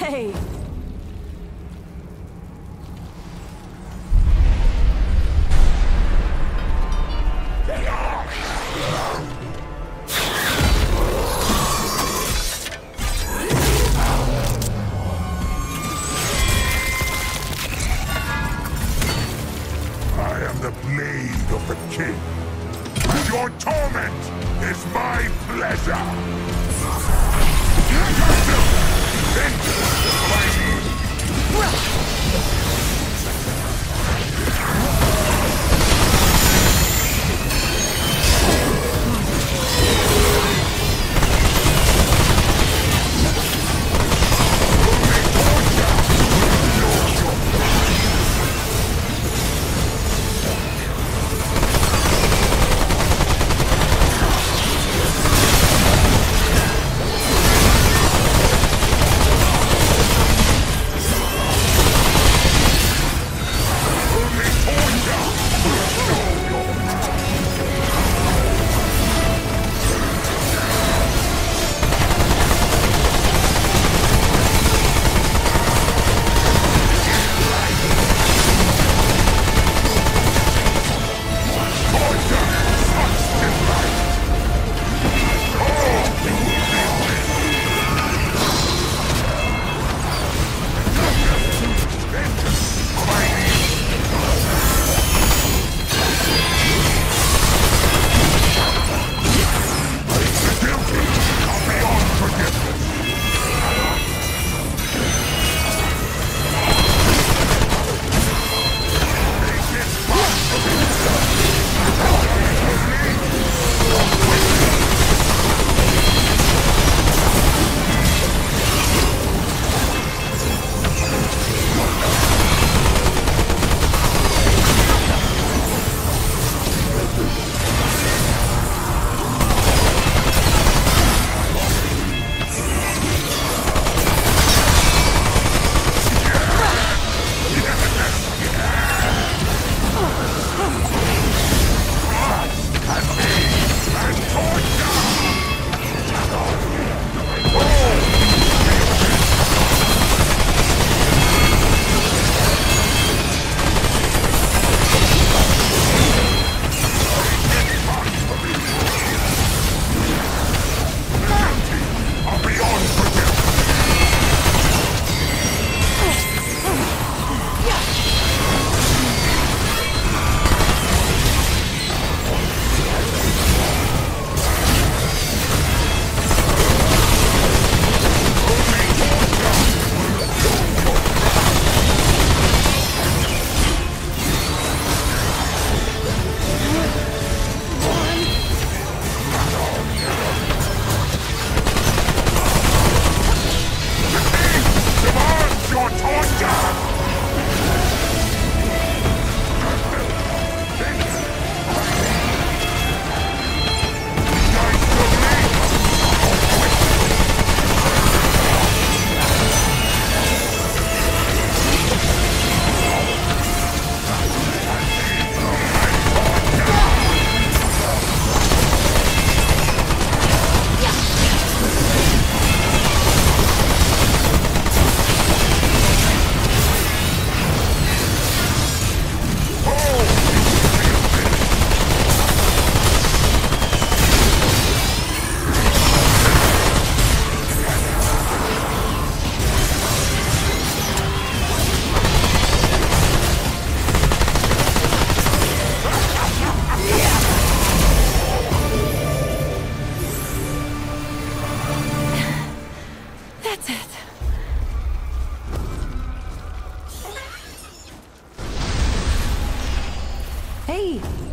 Hey! Hey!